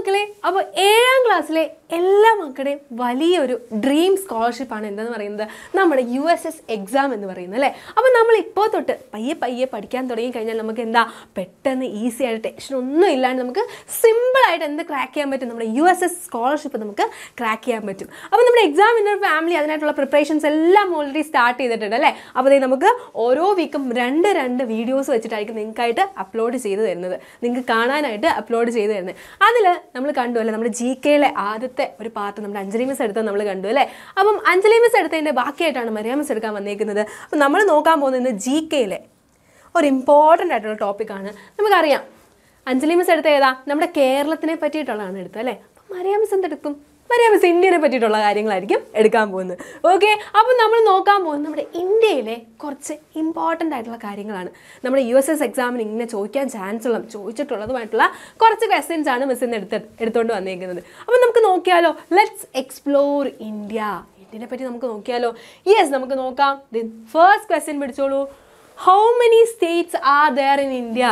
മക്കളെ അപ്പോൾ 7ാം ക്ലാസ്സിലെ എല്ലാ മക്കളുടെയും വലിയൊരു ഡ്രീം സ്കോളർഷിപ്പ് ആണ് എന്തെന്ന് പറയുന്നത് നമ്മുടെ USS എക്സാം എന്ന് പറയുന്നത് അല്ലേ. അപ്പോൾ നമ്മൾ ഇപ്പോൾ തൊട്ട് പയ്യെ പഠിക്കാൻ തുടങ്ങി കഴിഞ്ഞാൽ നമുക്ക് എന്താ പെട്ടെന്ന് ഈസി ആയിട്ട് ടെൻഷൻ ഒന്നും ഇല്ലാണ്ട് നമുക്ക് സിമ്പിൾ ആയിട്ട് എന്ത് ക്രാക്ക് ചെയ്യാൻ പറ്റും, നമ്മുടെ USS സ്കോളർഷിപ്പ് നമുക്ക് ക്രാക്ക് ചെയ്യാൻ പറ്റും. അപ്പോൾ നമ്മുടെ എക്സാമിൻ്റെ ഫാമിലി അതിനായിട്ടുള്ള പ്രിപ്പറേഷൻസ് എല്ലാം ഓൾറെഡി സ്റ്റാർട്ട് ചെയ്തിട്ടുണ്ട് അല്ലേ. അപ്പോൾ നമുക്ക് ഓരോ വീക്കും രണ്ട് വീഡിയോസ് വെച്ചിട്ടായിരിക്കും നിങ്ങൾക്കായിട്ട് അപ്ലോഡ് ചെയ്ത് തരുന്നത്, നിങ്ങൾക്ക് കാണാനായിട്ട് അപ്ലോഡ് ചെയ്ത് തരുന്നത്. അതിൽ നമ്മൾ കണ്ടു അല്ലേ, നമ്മുടെ GKയിലെ ആദ്യത്തെ ഒരു പാർട്ട് നമ്മുടെ അഞ്ജലി മിസ് എടുത്തത് നമ്മൾ കണ്ടു അല്ലേ. അപ്പം അഞ്ജലി മിസ് എടുത്തതിൻ്റെ ബാക്കിയായിട്ടാണ് മരിയ മിസ് എടുക്കാൻ വന്നിരിക്കുന്നത്. അപ്പം നമ്മൾ നോക്കാൻ പോകുന്നത് GKയിലെ ഒരു ഇമ്പോർട്ടൻ്റ് ആയിട്ടുള്ള ടോപ്പിക്കാണ്. നമുക്കറിയാം അഞ്ജലി മിസ് എടുത്ത ഏതാ, നമ്മുടെ കേരളത്തിനെ പറ്റിയിട്ടുള്ളതാണ് എടുത്തത് അല്ലേ. അപ്പം മരിയ മിസ് എന്തെടുക്കും, മരിയാമിസ് ഇന്ത്യനെ പറ്റിയിട്ടുള്ള കാര്യങ്ങളായിരിക്കും എടുക്കാൻ പോകുന്നത്. ഓക്കെ, അപ്പോൾ നമ്മൾ നോക്കാൻ പോകുന്നത് നമ്മുടെ ഇന്ത്യയിലെ കുറച്ച് ഇമ്പോർട്ടൻ്റ് ആയിട്ടുള്ള കാര്യങ്ങളാണ്. നമ്മുടെ USS എക്സാമിന് ഇങ്ങനെ ചോദിക്കാൻ ചാൻസ് ഉള്ള ചോദിച്ചിട്ടുള്ളതുമായിട്ടുള്ള കുറച്ച് ക്വസ്റ്റ്യൻസ് ആണ് മിസ്സിന്ന് എടുത്തുകൊണ്ട് വന്നിരിക്കുന്നത്. അപ്പോൾ നമുക്ക് നോക്കിയാലോ, ലെറ്റ്സ് എക്സ്പ്ലോർ ഇന്ത്യ. ഇന്ത്യനെ പറ്റി നമുക്ക് നോക്കിയാലോ. യെസ്, നമുക്ക് നോക്കാം. ഫസ്റ്റ് ക്വസ്റ്റ്യൻ പിടിച്ചോളൂ. How many states are there in India?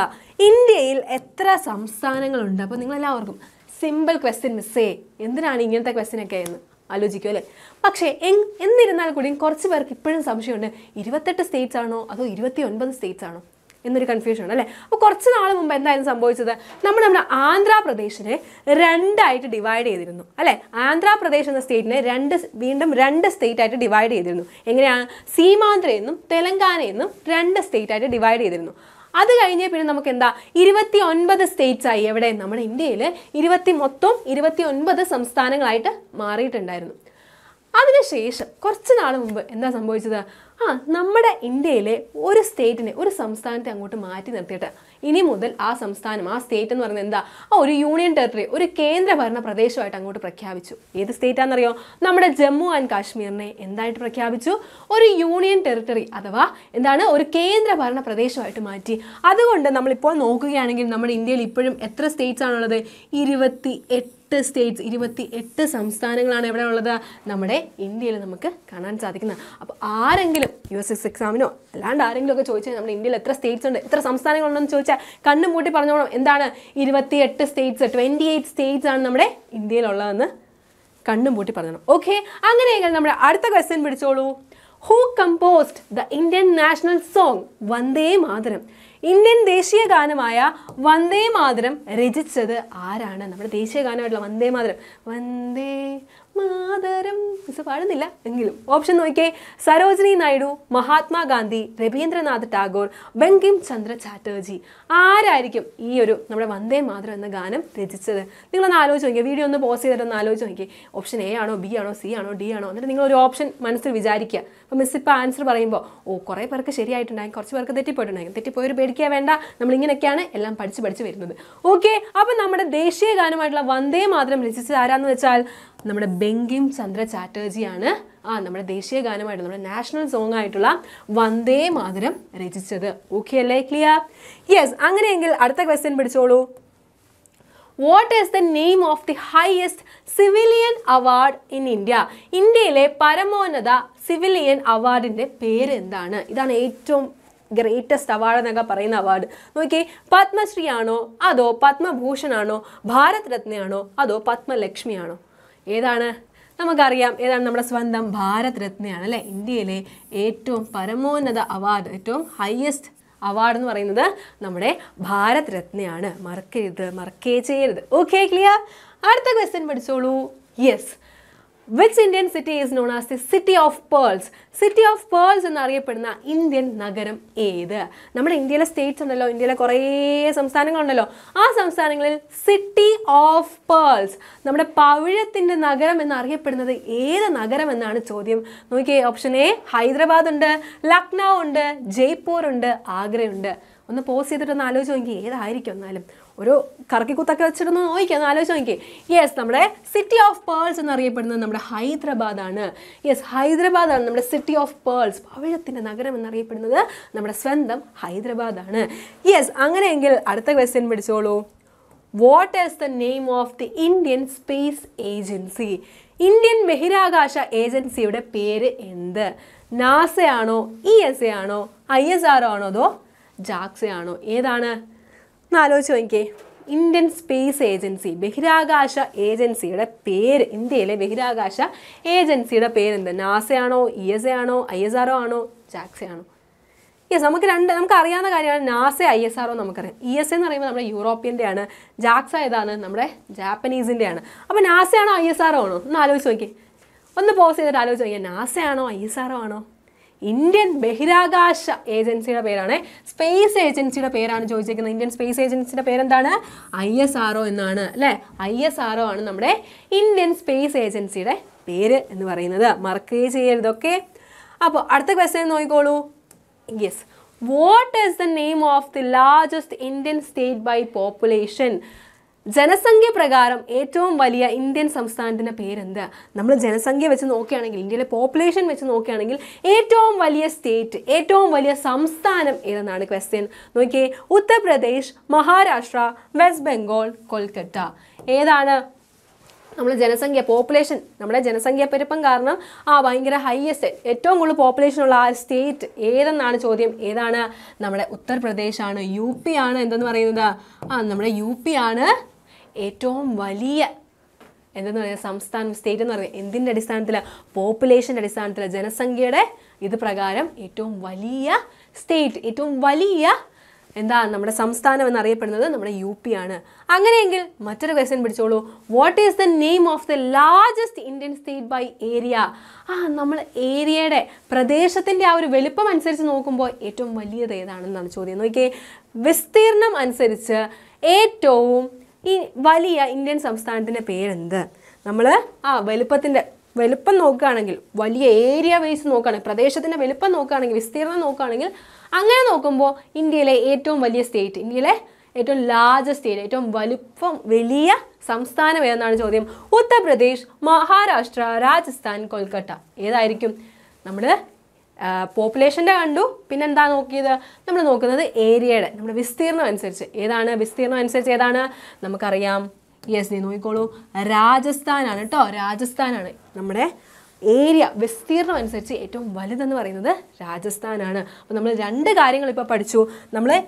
ഇന്ത്യയിൽ എത്ര സംസ്ഥാനങ്ങളുണ്ട്? അപ്പോൾ നിങ്ങളെല്ലാവർക്കും സിമ്പിൾ ക്വസ്റ്റ്യൻ മിസ്സേ, എന്തിനാണ് ഇങ്ങനത്തെ ക്വസ്റ്റ്യനൊക്കെ എന്ന് ആലോചിക്കും അല്ലേ. പക്ഷേ എന്നിരുന്നാൽ കൂടിയും കുറച്ച് പേർക്ക് ഇപ്പോഴും സംശയമുണ്ട്, 28 സ്റ്റേറ്റ്സ് ആണോ അതോ 29 സ്റ്റേറ്റ്സ് ആണോ എന്നൊരു കൺഫ്യൂഷൻ ആണ് അല്ലേ. അപ്പോൾ കുറച്ച് നാൾ മുമ്പ് എന്തായിരുന്നു സംഭവിച്ചത്, നമ്മുടെ ആന്ധ്രാപ്രദേശിനെ രണ്ടായിട്ട് ഡിവൈഡ് ചെയ്തിരുന്നു അല്ലേ. ആന്ധ്രാപ്രദേശ് എന്ന സ്റ്റേറ്റിനെ വീണ്ടും രണ്ട് സ്റ്റേറ്റായിട്ട് ഡിവൈഡ് ചെയ്തിരുന്നു. എങ്ങനെയാണ്, സീമാന്ധ്രയെന്നും തെലങ്കാനയെന്നും രണ്ട് സ്റ്റേറ്റായിട്ട് ഡിവൈഡ് ചെയ്തിരുന്നു. അത് കഴിഞ്ഞ് പിന്നെ നമുക്ക് എന്താ 29 സ്റ്റേറ്റ്സ് ആയി. എവിടെ, നമ്മുടെ ഇന്ത്യയിൽ മൊത്തം 29 സംസ്ഥാനങ്ങളായിട്ട് മാറിയിട്ടുണ്ടായിരുന്നു. അതിനുശേഷം കുറച്ച് നാൾ മുമ്പ് എന്താ സംഭവിച്ചത്, നമ്മുടെ ഇന്ത്യയിലെ ഒരു സ്റ്റേറ്റിനെ, ഒരു സംസ്ഥാനത്തെ അങ്ങോട്ട് മാറ്റി നിർത്തിയിട്ട് ഇനി മുതൽ ആ സംസ്ഥാനം, ആ സ്റ്റേറ്റ് എന്ന് പറയുന്നത് എന്താ, ഒരു യൂണിയൻ ടെറിട്ടറി, ഒരു കേന്ദ്രഭരണ പ്രദേശമായിട്ട് അങ്ങോട്ട് പ്രഖ്യാപിച്ചു. ഏത് സ്റ്റേറ്റാണെന്നറിയോ, നമ്മുടെ ജമ്മു ആൻഡ് കാശ്മീരിനെ എന്തായിട്ട് പ്രഖ്യാപിച്ചു, ഒരു യൂണിയൻ ടെറിട്ടറി അഥവാ എന്താണ്, ഒരു കേന്ദ്രഭരണ പ്രദേശമായിട്ട് മാറ്റി. അതുകൊണ്ട് നമ്മളിപ്പോൾ നോക്കുകയാണെങ്കിൽ നമ്മുടെ ഇന്ത്യയിൽ ഇപ്പോഴും എത്ര സ്റ്റേറ്റ്സ് ആണുള്ളത്, 28 സ്റ്റേറ്റ്സ്, 28 സംസ്ഥാനങ്ങളാണ് എവിടെ ഉള്ളത് നമ്മുടെ ഇന്ത്യയിൽ നമുക്ക് കാണാൻ സാധിക്കുന്നത്. അപ്പോൾ ആരെങ്കിലും USS എക്സാമിനോ അല്ലാണ്ട് ആരെങ്കിലും ഒക്കെ ചോദിച്ചാൽ നമ്മുടെ ഇന്ത്യയിൽ എത്ര സ്റ്റേറ്റ്സ് ഉണ്ട്, എത്ര സംസ്ഥാനങ്ങളുണ്ടെന്ന് ചോദിച്ചാൽ കണ്ണു മൂട്ടി പറഞ്ഞോളാം എന്താണ്, 28 സ്റ്റേറ്റ്സ്, 28 സ്റ്റേറ്റ്സ് ആണ് നമ്മുടെ ഇന്ത്യയിലുള്ളതെന്ന് കണ്ണും പൂട്ടി പറഞ്ഞോളാം. ഓക്കെ, അങ്ങനെയെങ്കിൽ നമ്മുടെ അടുത്ത ക്വസ്റ്റ്യൻ പിടിച്ചോളൂ. Who composed the Indian national song Vande Mataram? Indian ദേശീയ ഗാനമായ വന്ദേ മാതരം രചിച്ചത് ആരാണ്? നമ്മുടെ ദേശീയ ഗാനമായിട്ടുള്ള വന്ദേ മാതരം, വന്ദേ മാതരം മിസ് പാടുന്നില്ല എങ്കിലും ഓപ്ഷൻ നോക്കിയേ, സരോജിനി നായിഡു, മഹാത്മാ ഗാന്ധി, രവീന്ദ്രനാഥ് ടാഗോർ, ബങ്കിം ചന്ദ്ര ചാറ്റർജി. ആരായിരിക്കും ഈ ഒരു നമ്മുടെ വന്ദേ മാതരം എന്ന ഗാനം രചിച്ചത്? നിങ്ങളൊന്ന് ആലോചിച്ച് നോക്കിയാൽ, വീഡിയോ ഒന്ന് പോസ് ചെയ്തിട്ടൊന്ന് ആലോചിച്ച് നോക്കിയേ, ഓപ്ഷൻ A ആണോ, B ആണോ, C ആണോ, D ആണോ, എന്നിട്ട് നിങ്ങളൊരു ഓപ്ഷൻ മനസ്സിൽ വിചാരിക്കുക. അപ്പോൾ മിസ് ഇപ്പോൾ ആൻസർ പറയുമ്പോൾ കുറേ പേർക്ക് ശരിയായിട്ടുണ്ടാകും, കുറച്ച് പേർക്ക് തെറ്റിപ്പോയിട്ടുണ്ടാകും. തെറ്റിപ്പോയൊരു പേടിക്കുക വേണ്ട, നമ്മളിങ്ങനെയൊക്കെയാണ് എല്ലാം പഠിച്ച് വരുന്നത്. ഓക്കെ, അപ്പോൾ നമ്മുടെ ദേശീയ ഗാനമായിട്ടുള്ള വന്ദേ മാതരം രചിച്ചത് ആരാന്ന് വെച്ചാൽ നമ്മുടെ ബങ്കിം ചന്ദ്ര ചാറ്റർജിയാണ് നമ്മുടെ ദേശീയ ഗാനമായിട്ടുള്ള, നമ്മുടെ നാഷണൽ സോങ് ആയിട്ടുള്ള വന്ദേ മാതരം രചിച്ചത്. ഓക്കെ അല്ലേ, ക്ലിയർ? യെസ്, അങ്ങനെയെങ്കിൽ അടുത്ത ക്വസ്റ്റ്യൻ പിടിച്ചോളൂ. What is the name of the highest civilian award in India? ഇന്ത്യയിലെ പരമോന്നത സിവിലിയൻ അവാർഡിൻ്റെ പേര് എന്താണ്? ഇതാണ് ഏറ്റവും ഗ്രേറ്റസ്റ്റ് അവാർഡ് എന്നൊക്കെ പറയുന്ന അവാർഡ്. നോക്കിയേ, പത്മശ്രീ ആണോ അതോ പത്മഭൂഷൺ ആണോ, ഭാരത് രത്നയാണോ അതോ പത്മലക്ഷ്മിയാണോ? ഏതാണ്? നമുക്കറിയാം ഏതാണ്, നമ്മുടെ സ്വന്തം ഭാരത് രത്നയാണ് അല്ലേ. ഇന്ത്യയിലെ ഏറ്റവും പരമോന്നത അവാർഡ്, ഏറ്റവും ഹയസ്റ്റ് അവാർഡ് എന്ന് പറയുന്നത് നമ്മുടെ ഭാരത് രത്നയാണ്. മറക്കേ ചെയ്യരുത്. Okay, clear? അടുത്ത ക്വസ്റ്റ്യൻ പഠിച്ചോളൂ. Yes, which Indian city is known as the city of pearls? City of pearls എന്നറിയപ്പെടുന്ന ഇന്ത്യൻ നഗരം ഏത്? നമ്മുടെ ഇന്ത്യയിലെ സ്റ്റേറ്റ്സ് ഉണ്ടല്ലോ, ഇന്ത്യയിലെ കുറേ സംസ്ഥാനങ്ങളുണ്ടല്ലോ, ആ സംസ്ഥാനങ്ങളിൽ സിറ്റി ഓഫ് പേൾസ്, നമ്മുടെ പവിഴത്തിൻ്റെ നഗരം എന്നറിയപ്പെടുന്നത് ഏത് നഗരം എന്നാണ് ചോദ്യം. നോക്കിയേ, ഓപ്ഷൻ A ഹൈദരാബാദ് ഉണ്ട്, ലക്നൗ ഉണ്ട്, ജയ്പൂർ ഉണ്ട്, ആഗ്രയുണ്ട്. ഒന്ന് പോസ് ചെയ്തിട്ടൊന്ന് ആലോചിച്ച് നോക്കി, ഏതായിരിക്കും? എന്നാലും ഒരു കറക്കിക്കുത്തൊക്കെ വെച്ചിട്ടൊന്ന് നോക്കിക്കുക, ഒന്ന് ആലോചിച്ച് നോക്കി. യെസ്, നമ്മുടെ സിറ്റി ഓഫ് പേൾസ് എന്നറിയപ്പെടുന്നത് നമ്മുടെ ഹൈദരാബാദാണ്. യെസ്, ഹൈദരാബാദാണ് നമ്മുടെ സിറ്റി ഓഫ് പേൾസ്. പവിഴത്തിൻ്റെ നഗരം എന്നറിയപ്പെടുന്നത് നമ്മുടെ സ്വന്തം ഹൈദരാബാദാണ്. യെസ്, അങ്ങനെയെങ്കിൽ അടുത്ത ക്വസ്റ്റ്യൻ പിടിച്ചോളൂ. What is the name of the Indian space agency? Indian ബഹിരാകാശ ഏജൻസിയുടെ പേര് എന്ത്? നാസയാണോ, ESA ആണോ, ISRO ആണോ അതോ JAXA ആണോ? ഏതാണ്? ഒന്ന് ആലോചിച്ച് നോക്കിയേ, Indian Space Agency, Behiragasha Agency, a pair in the Behiragasha Agency, a pair in the NASA, ESA, ISRO, JAXA. Yes, we have to do NASA, ISRO, ESA is European, JAXA is Japanese. So, NASA is ISRO. NASA is ISRO. Indian Behiragash Agency Space Agency Indian Space Agency ISRO ISRO Indian Space Agency okay? Yes. What is the name of the largest Indian state by population? Janasangya Pragaram, Etom Valia, Indian Samstandana Peranda. Number Janasangya, which is okay and India, population which is okay and Etom Valia state, Etom Valia Samstanam, another question. Okay, Uttar Pradesh, Maharashtra, West Bengal, Kolkata. Edana number Janasangya population, number Janasangya Peripangarna, are buying a highest, Etom population of our state, Edana Chodium, Edana, number Uttar Pradesh, UP, and then Marina, number UP. Atom Valia and then some state in the population that is under Janasangere, either Pragaram, Atom Valia state, Atom Valia and then number some stan and rape another number UPana. Angangle, much a question but solo. What is the name of the largest Indian state by area? Ah, number area de Pradesh in the hour Velipum and Search no combo, Atom Valia de Anancho, okay? Visternum and Search, Atom. Valia Indian substance in a pair and the Namala Velipathin Velipan no carnagil, Valia area ways no carnage, Pradesh in a Velipan no carnage, Vistera no carnagil, Angan Okumbo, India, Atom Valia state, India, Atom larger state, Atom Valipum Velia, Samstan, Veranajodium, Uttar Pradesh, Maharashtra, Rajasthan, Kolkata. Either Iricum Namada population ando pinanda okay the number no the area number Vistirna and search Edana Vistirna and search Edana Namakariam. Yes, they know you go Rajasthan and Rajasthan number area Vistirna and search etum Validan or another Rajasthan and number undergaring lipa partichu number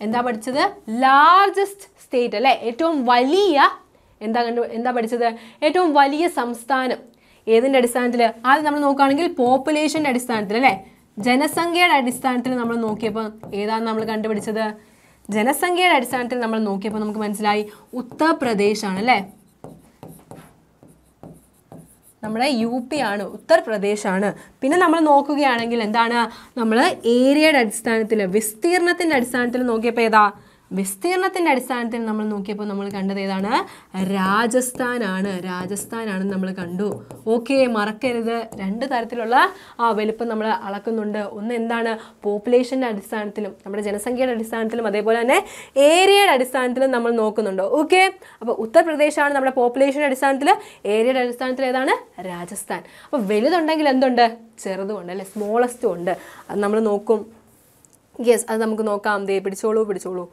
and the largest state etum Valia and the particular etum Valia Samstan. Either distant, other number no carnival population at distant relay. Janasangate at distant number no caper, either number country each other. Janasangate at distant number no caper, Uttar Pradesh and number UP and Uttar Pradesh and Pina number no cookie and dana number area at distant, Vistir nothing at distant no capeda. Vistirnath in Adisant and Namal Nokepo Namalkanda Dana, Rajasthan Anna, Rajasthan and Namalkandu. Okay, Marker the Renda Tartilola, Velipanamala, Alakunda, Unendana, population at Santilum, number Janasanga at Santilum, Adebolane, area at Santil, Namal Nokununda. Okay, about Uttar Pradesh and number population at Santilla, area at Santiladana, Rajasthan. A Veludundangalanda, Cheradunda, smallest under Namal Nokum. Yes, Adamukunokam, they Picholo, Picholo.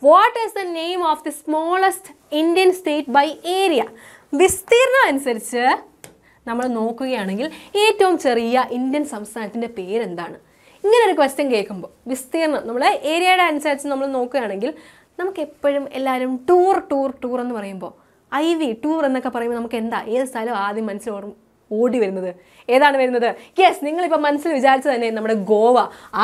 What is the name of the smallest Indian state by area? Vistirna anusarichu nammal nokkukayanengil ettavum cheriya Indian samsthanatinte peru endana ingane oru question kekkumbo vistirna nammala area ade anusarichu nammal nokkukayanengil namukku eppozhum ellarum tour ennu parayumbo iv tour ennakku parayumbo namukku endha edu sthalam aadham manasil ഓടി വരുന്നത് ഏതാണ് വരുന്നത് yes നിങ്ങൾ ഇപ്പോ മനസ്സിൽ വിചാരിച്ചു തന്നെ നമ്മുടെ ഗോവ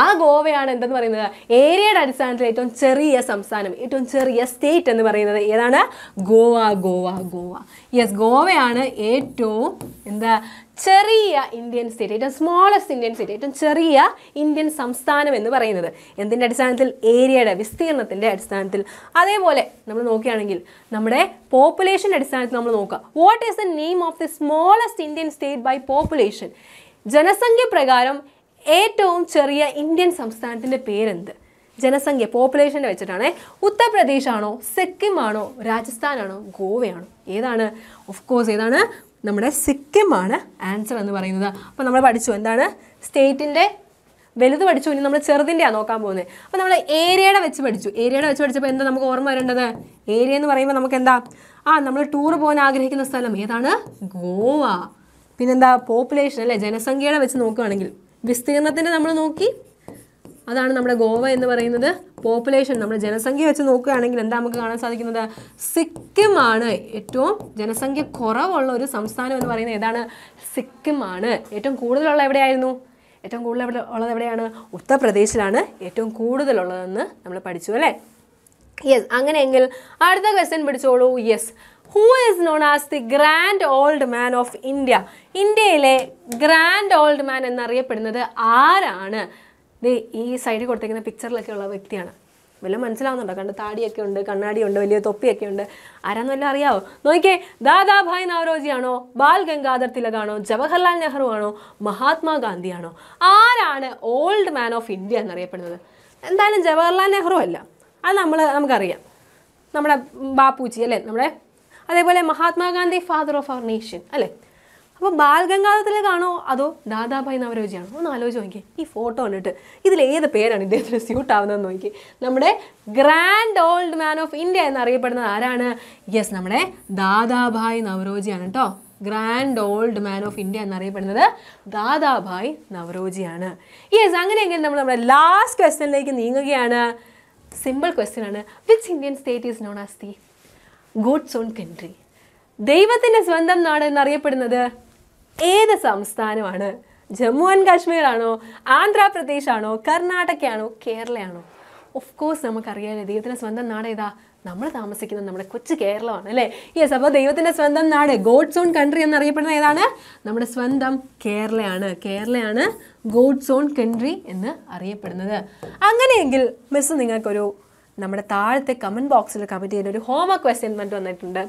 ആ ഗോവയാണ് എന്തെന്ന് പറയുന്നത് ഏരിയയുടെ അടിസ്ഥാനത്തിൽ ഏറ്റവും ചെറിയ സംസ്ഥാനം ഏറ്റവും ചെറിയ സ്റ്റേറ്റ് എന്ന് പറയുന്നത് ഏതാണ് ഗോവ ഗോവ ഗോവ യെസ് ഗോവയാണ് ഏറ്റവും എന്താ ചെറിയ ഇന്ത്യൻ സ്റ്റേറ്റ് ഏറ്റവും സ്മോളസ്റ്റ് ഇന്ത്യൻ സ്റ്റേറ്റ് ഏറ്റവും ചെറിയ ഇന്ത്യൻ സംസ്ഥാനം എന്ന് പറയുന്നത് എന്തിന്റെ അടിസ്ഥാനത്തിൽ ഏരിയയുടെ വിസ്തീർണത്തിന്റെ അടിസ്ഥാനത്തിൽ അതേപോലെ നമ്മൾ നോക്കുകയാണെങ്കിൽ നമ്മുടെ പോപ്പുലേഷൻ അടിസ്ഥാനത്തിൽ നമ്മൾ നോക്കുക what is the name of the smallest Indian state by population ജനസംഖ്യ പ്രകാരം ഏറ്റവും ചെറിയ ഇന്ത്യൻ സംസ്ഥാനത്തിന്റെ പേരെന്ത് ജനസംഖ്യ പോപ്പുലേഷനെ വെച്ചിട്ടാണ് ഉത്തർപ്രദേശ് ആണോ സിക്കിം ആണോ രാജസ്ഥാൻ ആണോ ഗോവയാണോ ഏതാണ് ഓഫ് കോഴ്സ് ഏതാണ് നമ്മുടെ സിക്കിം ആണ് ആൻസർ എന്ന് പറയുന്നത്. അപ്പോൾ നമ്മൾ പഠിച്ചു എന്താണ് സ്റ്റേറ്റിന്റെ വലുത് പഠിച്ചു ഇനി നമ്മൾ ചെറുതിന്റെ ആണ് നോക്കാൻ പോകുന്നത്. അപ്പോൾ നമ്മൾ ഏരിയയുടെ വെച്ച് പഠിച്ചു. ഏരിയയുടെ വെച്ച് പഠിച്ചപ്പോൾ എന്താ നമുക്ക് ഓർമ്മ വരേണ്ടത്? ഏരിയ എന്ന് പറയുമ്പോൾ നമുക്ക് എന്താ? നമ്മൾ ടൂർ പോകാൻ ആഗ്രഹിക്കുന്ന സ്ഥലം ഏതാണ്? ഗോവ. പിന്നെന്താ പോപ്പുലേഷൻ അല്ലേ ജനസംഖ്യയുടെ വെച്ച് നോക്കുകയാണെങ്കിൽ വിസ്തീർണത്തിന്റെ നമ്മൾ നോക്കി അതാണ് നമ്മുടെ ഗോവ എന്ന് പറയുന്നത്. population, we have the Sikkim Sikkim Uttar Pradesh Lana, yes, question yes. Who is known as the Grand Old Man of India? India Grand Old Man and Ariana. They east side taken a picture like a victiana. Velamansalan, the Tadi, Kanadi, and Veliotopi, and Aranalaria. Noike, Dada Bhai Naurojiano, Bal Gangadhar Tilagano, Jawaharlal Nehruano, Mahatma Gandhiano. Ariana, Old Man of India, and then Jawaharlal Nehruella. And Amgaria. Namada Bapuchi, Namre. Adebole Mahatma Gandhi, father of our nation. Ale. If you have a Dada Bhai Naurojiano, this photo is a pair and it is suit. Grand Old Man of India. Yes, Dada Bhai Naurojiano. Grand Old Man of India. Dada Bhai Naurojiano. Yes, last question like simple question. Which Indian state is known as the God's own country? Devathinte Swandam Naadu ennu ariyappedunathu ഏത് സംസ്ഥാനമാണ്? Jammu and Kashmir ആണോ? ആന്ധ്രാപ്രദേശ് ആണോ? കർണാടക ആണോ? കേരള ആണോ? Of course നമുക്കറിയാലേ ദൈവത്തിന്റെ സ്വന്തം നാട് ഏതാ? നമ്മൾ താമസിക്കുന്ന നമ്മുടെ കൊച്ചു കേരളമാണ് അല്ലേ? യെസ് അപ്പോൾ ദൈവത്തിന്റെ സ്വന്തം നാട് ഗോഡ്സ് ഓൺ കൺട്രി എന്ന് അറിയപ്പെടുന്നത് ഏതാണ്? നമ്മുടെ സ്വന്തം കേരളയാണ്. കേരളയാണ് ഗോഡ്സ് ഓൺ കൺട്രി എന്ന് അറിയപ്പെടുന്നത്. അങ്ങനെയെങ്കിൽ മിസ് നിങ്ങൾക്കൊരു നമ്മുടെ താഴത്തെ കമന്റ് ബോക്സിൽ കമന്റ് ചെയ്യുന്ന ഒരു ഹോംവർക്ക് ക്വസ്റ്റ്യൻ വന്നിട്ടുണ്ട്.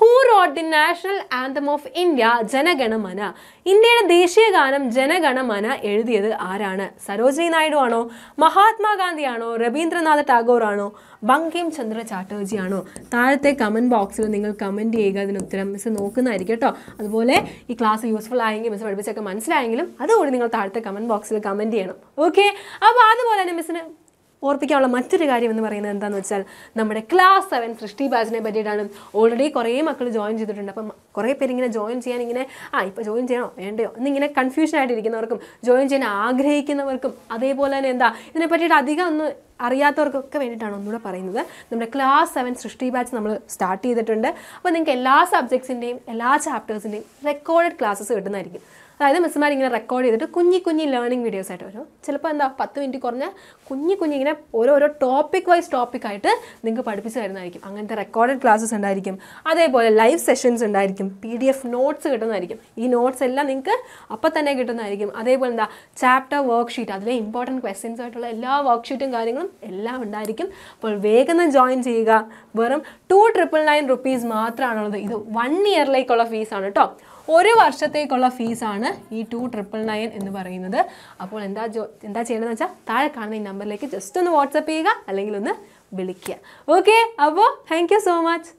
Who wrote the national anthem of India? Janaganamana. ഇന്ത്യയുടെ ദേശീയ ഗാനം ജനഗണമന എഴുതിയത് ആരാണ്? സരോജിനി നായിഡു ആണോ? മഹാത്മാഗാന്ധി ആണോ? രവീന്ദ്രനാഥ് ടാഗോർ ആണോ? ബങ്കിം ചന്ദ്ര ചാറ്റർജി ആണോ? താഴത്തെ കമന്റ് ബോക്സിൽ നിങ്ങൾ കമന്റ് ചെയ്യുക. അതിന് ഉത്തരം മിസ് നോക്കുന്നതായിരിക്കും കേട്ടോ. അതുപോലെ ഈ ക്ലാസ് യൂസ്ഫുൾ ആയെങ്കിൽ മിസ് പഠിപ്പിച്ചൊക്കെ മനസ്സിലായെങ്കിലും അതുകൂടി നിങ്ങൾ താഴത്തെ കമന്റ് ബോക്സിൽ കമന്റ് ചെയ്യണം. ഓക്കെ, അപ്പോൾ അതുപോലെ തന്നെ മിസ്സിന് ഓർപ്പിക്കാനുള്ള മറ്റൊരു കാര്യം എന്ന് പറയുന്നത് എന്താണെന്ന് വെച്ചാൽ നമ്മുടെ ക്ലാസ് 7 സൃഷ്ടി ബാച്ചിനെ പറ്റിയിട്ടാണ്. ഓൾറെഡി കുറേ മക്കൾ ജോയിൻ ചെയ്തിട്ടുണ്ട്. അപ്പം കുറേ പേരിങ്ങനെ ജോയിൻ ചെയ്യാൻ ഇങ്ങനെ ഇപ്പോൾ ജോയിൻ ചെയ്യണോ വേണ്ടയോ എന്നിങ്ങനെ കൺഫ്യൂഷൻ ആയിട്ടിരിക്കുന്നവർക്കും ജോയിൻ ചെയ്യാൻ ആഗ്രഹിക്കുന്നവർക്കും അതേപോലെ തന്നെ എന്താ ഇതിനെ പറ്റിയിട്ട് അധികം ഒന്ന് അറിയാത്തവർക്കൊക്കെ വേണ്ടിയിട്ടാണ് ഒന്നുകൂടെ പറയുന്നത്. നമ്മുടെ ക്ലാസ് 7 സൃഷ്ടി ബാച്ച് നമ്മൾ സ്റ്റാർട്ട് ചെയ്തിട്ടുണ്ട്. അപ്പോൾ നിങ്ങൾക്ക് എല്ലാ സബ്ജക്ട്സിൻ്റെയും എല്ലാ ചാപ്റ്റേഴ്സിൻ്റെയും റെക്കോർഡഡ് ക്ലാസ്സസ് കിട്ടുന്നതായിരിക്കും. അതായത് മിസ്സുമാർ ഇങ്ങനെ റെക്കോർഡ് ചെയ്തിട്ട് കുഞ്ഞി കുഞ്ഞി ലേണിംഗ് വീഡിയോസ് ആയിട്ട് വരും. ചിലപ്പോൾ എന്താ 10 മിനിറ്റ് കുറഞ്ഞ കുഞ്ഞി കുഞ്ഞിങ്ങനെ ഓരോരോ ടോപ്പിക് വൈസ് ടോപ്പിക്കായിട്ട് നിങ്ങൾക്ക് പഠിപ്പിച്ച് തരുന്നതായിരിക്കും. അങ്ങനത്തെ റെക്കോർഡഡ് ക്ലാസ്സസ് ഉണ്ടായിരിക്കും. അതേപോലെ ലൈവ് സെഷൻസ് ഉണ്ടായിരിക്കും. PDF നോട്ട്സ് കിട്ടുന്നതായിരിക്കും. ഈ നോട്ട്സ് എല്ലാം നിങ്ങൾക്ക് അപ്പം തന്നെ കിട്ടുന്നതായിരിക്കും. അതേപോലെ എന്താ ചാപ്റ്റർ വർക്ക്ഷീറ്റ്, അതിലെ ഇമ്പോർട്ടൻറ്റ് ക്വസ്റ്റ്യൻസ് ആയിട്ടുള്ള എല്ലാ വർക്ക്ഷീറ്റും കാര്യങ്ങളും എല്ലാം ഉണ്ടായിരിക്കും. അപ്പോൾ വേഗം ജോയിൻ ചെയ്യുക. വെറും 2999 rupees മാത്രമാണുള്ളത്. ഇത് 1 yearലേക്കുള്ള ഫീസാണ് കേട്ടോ. ഒരു വർഷത്തേക്കുള്ള ഫീസാണ് ഈ 2999 എന്ന് പറയുന്നത്. അപ്പോൾ എന്താ ചെയ്യേണ്ടതെന്ന് വെച്ചാൽ താഴെ കാണുന്ന ഈ നമ്പറിലേക്ക് ജസ്റ്റ് ഒന്ന് വാട്സപ്പ് ചെയ്യുക അല്ലെങ്കിൽ ഒന്ന് വിളിക്കുക. ഓക്കെ, അപ്പോൾ താങ്ക് യു സോ മച്ച്.